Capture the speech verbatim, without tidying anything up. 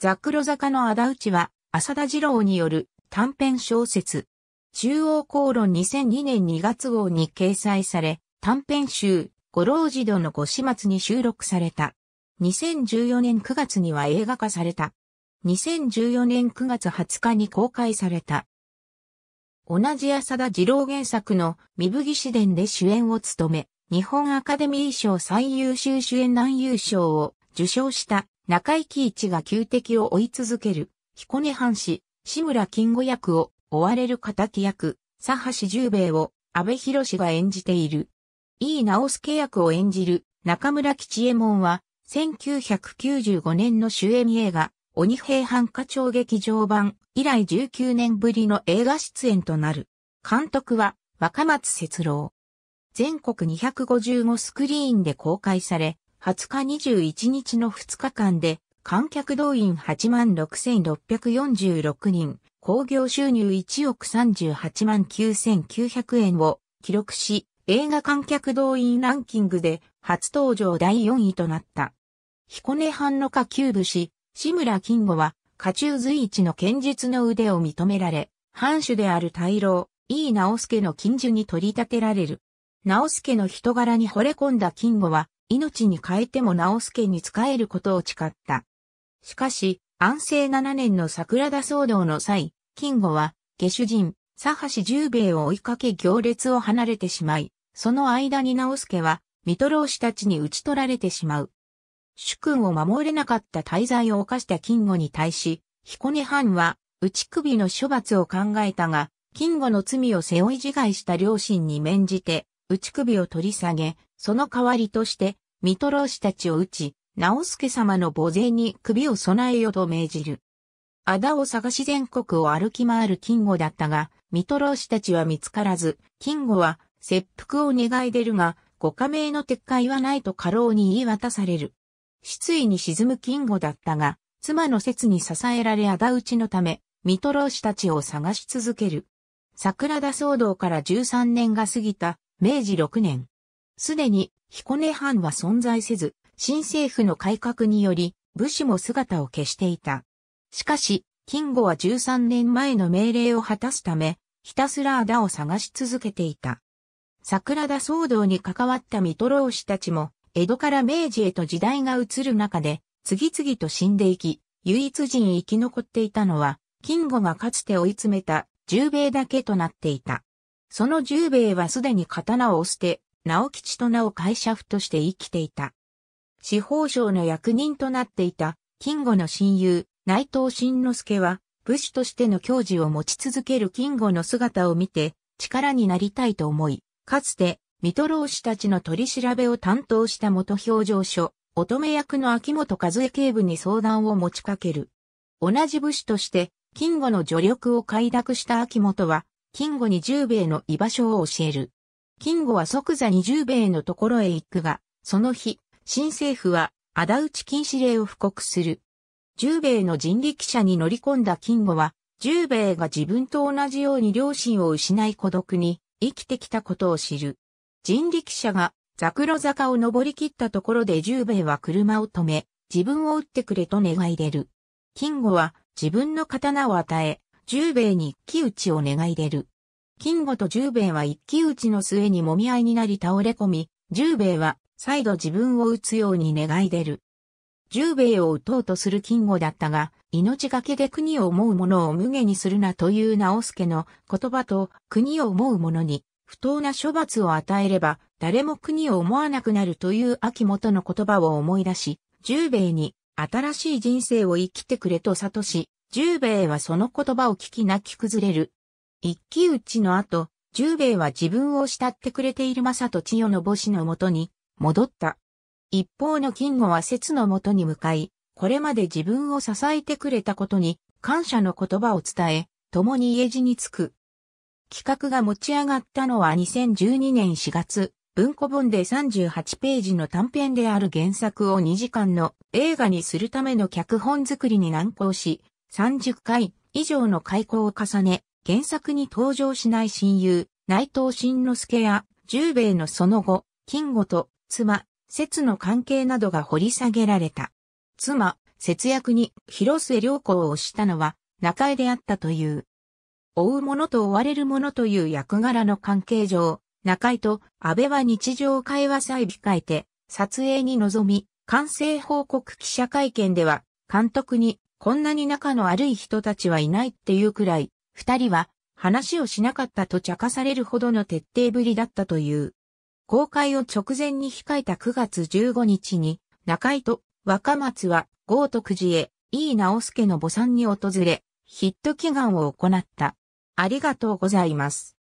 ザクロ坂の仇討ちは、浅田次郎による短編小説。中央公論にせんにねんにがつごうに掲載され、短編集、五郎次郎の五始末に収録された。にせんじゅうよねんくがつには映画化された。にせんじゅうよねんくがつはつかに公開された。同じ浅田次郎原作の壬生義士伝で主演を務め、日本アカデミー賞最優秀主演男優賞を受賞した中井貴一が仇敵を追い続ける彦根藩士、志村金吾役を追われる敵役、佐橋十兵衛を阿部寛が演じている。井伊直弼役を演じる中村吉右衛門はせんきゅうひゃくきゅうじゅうごねんの主演映画鬼平犯科帳劇場版以来じゅうきゅうねんぶりの映画出演となる。監督は若松節郎。全国にひゃくごじゅうごスクリーンで公開され、はつかにじゅういちにちのふつかかんで観客動員 はちまんろくせんろっぴゃくよんじゅうろく 人、興行収入いちおくさんじゅうはちまんきゅうせんきゅうひゃくえんを記録し、映画観客動員ランキングで初登場だいよんいとなった。彦根藩の下級武士、志村金吾は、家中随一の剣術の腕を認められ、藩主である大老、井伊直弼の近習に取り立てられる。直弼の人柄に惚れ込んだ金吾は、命に変えても直弼に仕えることを誓った。しかし、安政ななねんの桜田騒動の際、金吾は、下手人、佐橋十兵衛を追いかけ行列を離れてしまい、その間に直弼は、水戸浪士たちに討ち取られてしまう。主君を守れなかった大罪を犯した金吾に対し、彦根藩は、打ち首の処罰を考えたが、金吾の罪を背負い自害した良心に免じて、打ち首を取り下げ、その代わりとして、水戸浪士たちを討ち、直弼様の墓前に首を備えよと命じる。あだを探し全国を歩き回る金吾だったが、水戸浪士たちは見つからず、金吾は、切腹を願い出るが、ご下命の撤回はないと家老に言い渡される。失意に沈む金吾だったが、妻の節に支えられ仇討ちのため、水戸浪士たちを探し続ける。桜田騒動からじゅうさんねんが過ぎた、めいじろくねん。すでに、彦根藩は存在せず、新政府の改革により、武士も姿を消していた。しかし、金吾はじゅうさんねんまえの命令を果たすため、ひたすらあだを探し続けていた。桜田騒動に関わった水戸浪士たちも、江戸から明治へと時代が移る中で、次々と死んでいき、唯一人生き残っていたのは、金吾がかつて追い詰めた十兵衛だけとなっていた。その十兵衛はすでに刀を捨て、直吉と名を介者夫として生きていた。司法省の役人となっていた、金吾の親友、内藤新之助は、武士としての矜持を持ち続ける金吾の姿を見て、力になりたいと思い、かつて、水戸浪士たちの取り調べを担当した元評定所、乙女役の秋元和恵警部に相談を持ちかける。同じ武士として、金吾の助力を快諾した秋元は、金吾に十兵衛の居場所を教える。金吾は即座に十兵衛のところへ行くが、その日、新政府は、仇討ち禁止令を布告する。十兵衛の人力車に乗り込んだ金吾は、十兵衛が自分と同じように良心を失い孤独に生きてきたことを知る。人力車がザクロ坂を登り切ったところで十兵衛は車を止め、自分を撃ってくれと願い出る。金吾は自分の刀を与え、十兵衛に一騎打ちを願い出る。金吾と十兵衛は一騎打ちの末にもみ合いになり倒れ込み、十兵衛は再度自分を撃つように願い出る。十兵衛を撃とうとする金吾だったが、命がけで国を思う者を無下にするなという直弼の言葉と国を思う者に、不当な処罰を与えれば、誰も国を思わなくなるという秋元の言葉を思い出し、十兵衛に新しい人生を生きてくれと諭し、十兵衛はその言葉を聞き泣き崩れる。一騎打ちの後、十兵衛は自分を慕ってくれている正と千代の母子のもとに戻った。一方の金吾は節のもとに向かい、これまで自分を支えてくれたことに感謝の言葉を伝え、共に家路につく。企画が持ち上がったのはにせんじゅうにねんしがつ、文庫本でさんじゅうはちページの短編である原作をにじかんの映画にするための脚本作りに難航し、さんじゅっかいいじょうの改稿を重ね、原作に登場しない親友、内藤新之助や十兵衛のその後、金吾と妻、節の関係などが掘り下げられた。妻、節約に広末涼子を推したのは中江であったという。追う者と追われる者という役柄の関係上、中江と阿部は日常会話さえ控えて撮影に臨み、完成報告記者会見では監督にこんなに仲の悪い人たちはいないっていうくらい、二人は話をしなかったと茶化されるほどの徹底ぶりだったという。公開を直前に控えたくがつじゅうごにちに、中井と若松は豪徳寺へ井伊直弼の墓参に訪れ、ヒット祈願を行った。ありがとうございます。